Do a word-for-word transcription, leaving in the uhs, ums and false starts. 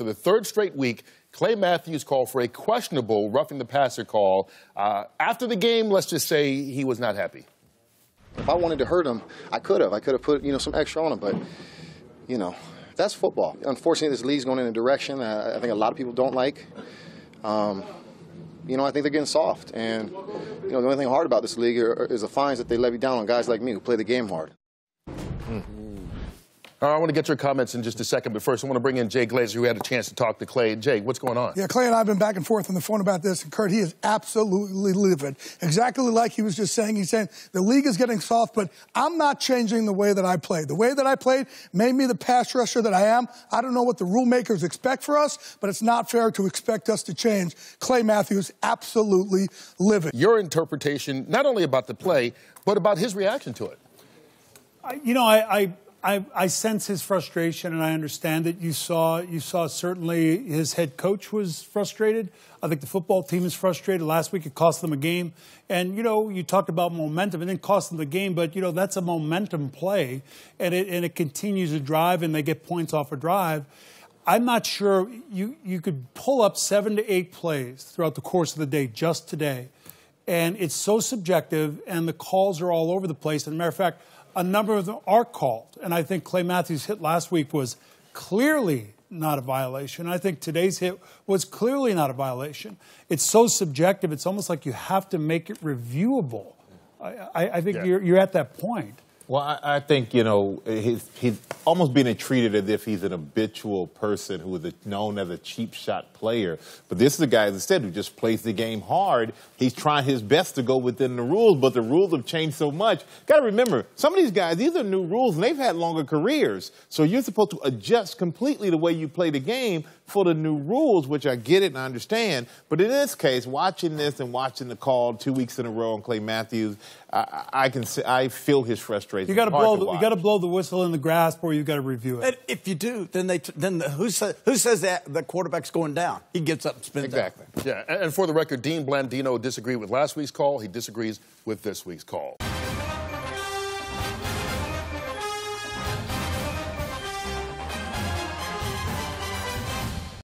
For the third straight week, Clay Matthews called for a questionable roughing the passer call. Uh, after the game, let's just say he was not happy. If I wanted to hurt him, I could have. I could have put, you know, some extra on him, but, you know, that's football. Unfortunately, this league's going in a direction I, I think a lot of people don't like. Um, you know, I think they're getting soft. And, you know, the only thing hard about this league are, is the fines that they levy down on guys like me who play the game hard. Mm. I want to get your comments in just a second, but first I want to bring in Jay Glazer, who had a chance to talk to Clay. Jay, what's going on? Yeah, Clay and I have been back and forth on the phone about this, and Kurt, he is absolutely livid. Exactly like he was just saying. He's saying the league is getting soft, but I'm not changing the way that I played. The way that I played made me the pass rusher that I am. I don't know what the rule makers expect for us, but it's not fair to expect us to change. Clay Matthews, absolutely livid. Your interpretation, not only about the play, but about his reaction to it. I, you know, I... I I, I sense his frustration, and I understand it. You saw, you saw certainly his head coach was frustrated. I think the football team is frustrated. Last week it cost them a game. And, you know, you talked about momentum. It didn't cost them the game, but, you know, that's a momentum play. And it, and it continues to drive, and they get points off a drive. I'm not sure. You, you could pull up seven to eight plays throughout the course of the day just today. And it's so subjective, and the calls are all over the place. As a matter of fact, a number of them are called, and I think Clay Matthews' hit last week was clearly not a violation. I think today's hit was clearly not a violation. It's so subjective, it's almost like you have to make it reviewable. I, I, I think yeah. you're, you're at that point. Well, I, I think, you know, he's, he's almost being treated as if he's an habitual person who is a, known as a cheap shot player. But this is a guy, as I said, who just plays the game hard. He's trying his best to go within the rules, but the rules have changed so much. Got to remember, some of these guys, these are new rules, and they've had longer careers. So you're supposed to adjust completely the way you play the game for the new rules, which I get it and I understand. But in this case, watching this and watching the call two weeks in a row on Clay Matthews, I, I, can, I feel his frustration. You got to blow. The, you got to blow the whistle in the grasp, or you got to review it. And if you do, then they. T then the, who says who says that the quarterback's going down? He gets up and spins. Exactly. Down. Yeah. And for the record, Dean Blandino disagreed with last week's call. He disagrees with this week's call.